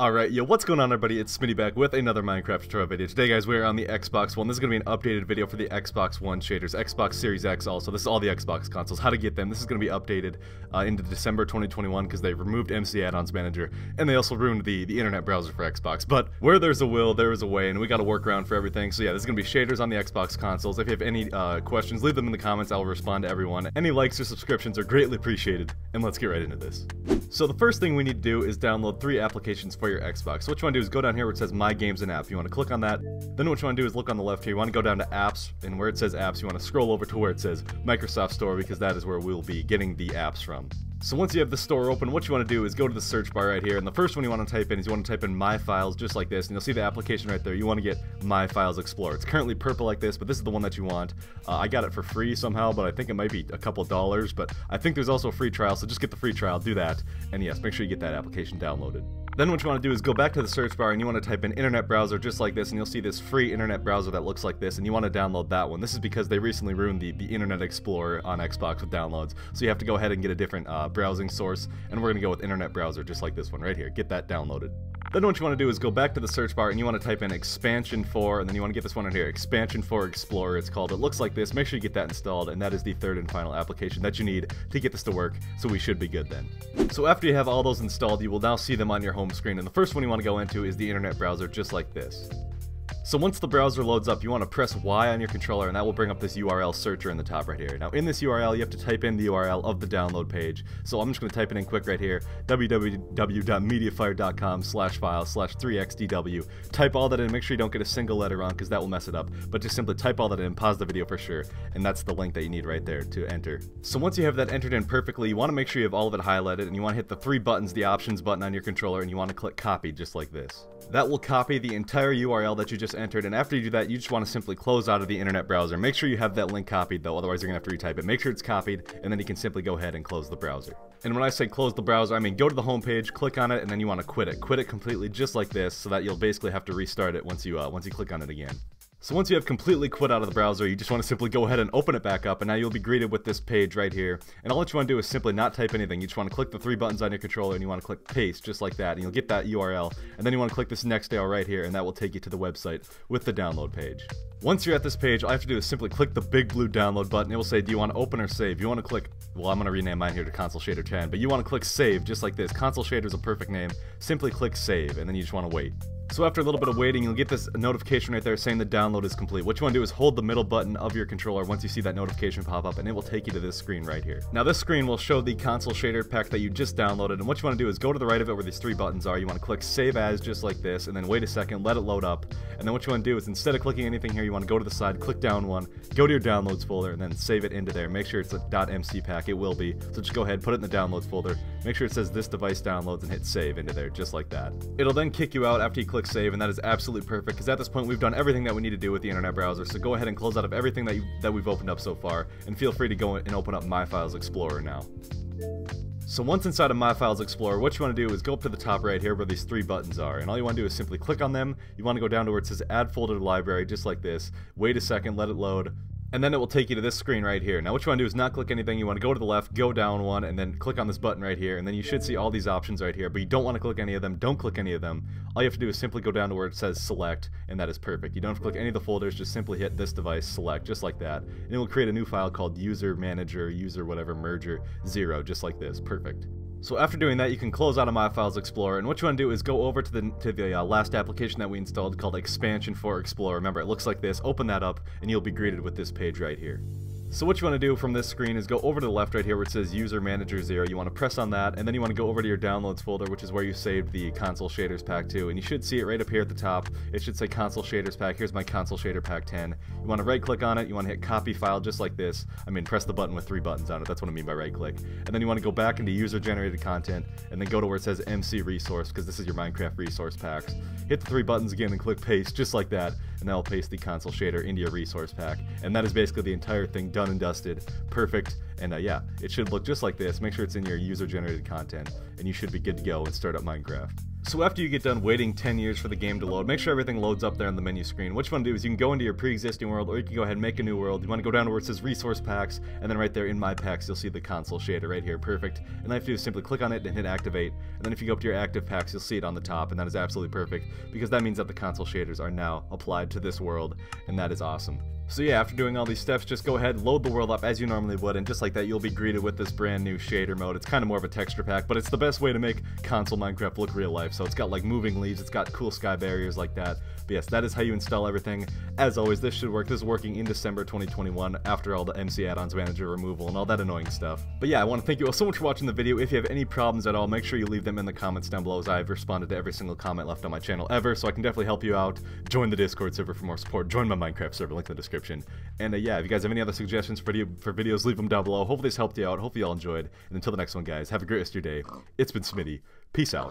Alright, yo, what's going on everybody? It's Smitty back with another Minecraft tutorial video. Today guys, we're on the Xbox One. This is going to be an updated video for the Xbox One shaders, Xbox Series X also. This is all the Xbox consoles, how to get them. This is going to be updated into December 2021 because they removed MC Add-ons Manager and they also ruined the internet browser for Xbox. But where there's a will, there is a way, and we got a workaround for everything. So yeah, this is going to be shaders on the Xbox consoles. If you have any questions, leave them in the comments. I'll respond to everyone. Any likes or subscriptions are greatly appreciated, and let's get right into this. So the first thing we need to do is download 3 applications for your Xbox. So what you want to do is go down here where it says My Games and Apps. You want to click on that. Then what you want to do is look on the left here. You want to go down to Apps, and where it says Apps, you want to scroll over to where it says Microsoft Store, because that is where we'll be getting the apps from. So once you have the store open, what you want to do is go to the search bar right here, and the first one you want to type in is you want to type in My Files, just like this, and you'll see the application right there. You want to get My Files Explorer. It's currently purple like this, but this is the one that you want. I got it for free somehow, but I think it might be a couple dollars, but I think there's also a free trial, so just get the free trial, do that, and yes, make sure you get that application downloaded. Then what you want to do is go back to the search bar and you want to type in internet browser just like this, and you'll see this free internet browser that looks like this, and you want to download that one. This is because they recently ruined the Internet Explorer on Xbox with downloads, so you have to go ahead and get a different browsing source, and we're going to go with internet browser just like this one right here. Get that downloaded. Then what you want to do is go back to the search bar and you want to type in Expansion 4, and then you want to get this one right here, Expansion 4 Explorer it's called. It looks like this. Make sure you get that installed, and that is the third and final application that you need to get this to work, so we should be good then. So after you have all those installed, you will now see them on your home screen, and the first one you want to go into is the internet browser just like this. So once the browser loads up, you want to press Y on your controller, and that will bring up this URL searcher in the top right here. Now in this URL, you have to type in the URL of the download page. So I'm just going to type it in quick right here, www.mediafire.com/file/3xdw. Type all that in, make sure you don't get a single letter wrong because that will mess it up. But just simply type all that in, pause the video for sure, and that's the link that you need right there to enter. So once you have that entered in perfectly, you want to make sure you have all of it highlighted, and you want to hit the 3 buttons, the options button on your controller, and you want to click copy just like this. That will copy the entire URL that you just entered, and after you do that, you just want to simply close out of the internet browser. Make sure you have that link copied though, otherwise you're going to have to retype it. Make sure it's copied, and then you can simply go ahead and close the browser. And when I say close the browser, I mean go to the home page, click on it, and then you want to quit it. Quit it completely just like this, so that you'll basically have to restart it once you click on it again. So once you have completely quit out of the browser, you just want to simply go ahead and open it back up, and now you'll be greeted with this page right here. And all that you want to do is simply not type anything. You just want to click the 3 buttons on your controller, and you want to click paste just like that, and you'll get that URL. And then you want to click this next URL right here, and that will take you to the website with the download page. Once you're at this page, all you have to do is simply click the big blue download button. It will say, do you want to open or save? You want to click, well, I'm going to rename mine here to Console Shader 10, but you want to click save just like this. Console Shader is a perfect name. Simply click save, and then you just want to wait. So after a little bit of waiting, you'll get this notification right there saying the download is complete. What you want to do is hold the middle button of your controller once you see that notification pop up, and it will take you to this screen right here. Now this screen will show the console shader pack that you just downloaded, and what you want to do is go to the right of it where these 3 buttons are. You want to click save as just like this, and then wait a second, let it load up, and then what you want to do is instead of clicking anything here, you want to go to the side, click down one, go to your downloads folder, and then save it into there. Make sure it's a .mc pack, it will be, so just go ahead, put it in the downloads folder, make sure it says this device downloads, and hit save into there just like that. It'll then kick you out after you click save, and that is absolutely perfect because at this point we've done everything that we need to do with the internet browser. So go ahead and close out of everything that we've opened up so far, and feel free to go and open up My Files Explorer now. So once inside of My Files Explorer, what you want to do is go up to the top right here where these 3 buttons are, and all you want to do is simply click on them. You want to go down to where it says add folder to library just like this, wait a second, let it load, and then it will take you to this screen right here. Now what you want to do is not click anything. You want to go to the left, go down one, and then click on this button right here, and then you should see all these options right here, but you don't want to click any of them. Don't click any of them. All you have to do is simply go down to where it says select, and that is perfect. You don't have to click any of the folders, just simply hit this device, select, just like that, and it will create a new file called User Manager, User whatever, Merger 0, just like this, perfect. So after doing that, you can close out of My Files Explorer, and what you want to do is go over to the last application that we installed called Expansion 4 Explorer. Remember, it looks like this. Open that up, and you'll be greeted with this page right here. So what you want to do from this screen is go over to the left right here where it says User Manager 0. You want to press on that, and then you want to go over to your Downloads folder, which is where you saved the Console Shaders Pack to, and you should see it right up here at the top. It should say Console Shaders Pack. Here's my Console Shader Pack 10. You want to right click on it, you want to hit Copy File just like this. I mean, press the button with 3 buttons on it, that's what I mean by right click. And then you want to go back into User Generated Content, and then go to where it says MC Resource, because this is your Minecraft Resource Packs. Hit the 3 buttons again and click Paste just like that, and that'll paste the Console Shader into your Resource Pack, and that is basically the entire thing done and dusted, perfect, and yeah, it should look just like this. Make sure it's in your user-generated content, and you should be good to go and start up Minecraft. So after you get done waiting 10 years for the game to load, make sure everything loads up there on the menu screen. What you want to do is you can go into your pre-existing world, or you can go ahead and make a new world. You want to go down to where it says Resource Packs, and then right there in My Packs, you'll see the Console Shader right here. Perfect. And all you have to do is simply click on it and hit Activate. And then if you go up to your Active Packs, you'll see it on the top, and that is absolutely perfect, because that means that the Console Shaders are now applied to this world, and that is awesome. So yeah, after doing all these steps, just go ahead, load the world up as you normally would, and just like that, you'll be greeted with this brand new shader mode. It's kind of more of a texture pack, but it's the best way to make console Minecraft look real life. So it's got like moving leaves, it's got cool sky barriers like that. But yes, that is how you install everything. As always, this should work. This is working in December 2021 after all the MC Add-ons Manager removal and all that annoying stuff. But yeah, I want to thank you all so much for watching the video. If you have any problems at all, make sure you leave them in the comments down below, as I have responded to every single comment left on my channel ever, so I can definitely help you out. Join the Discord server for more support. Join my Minecraft server, link in the description. And yeah, if you guys have any other suggestions for videos, leave them down below. Hopefully this helped you out. Hopefully you all enjoyed. And until the next one, guys, have a great rest of your day. It's been Smitty. Peace out.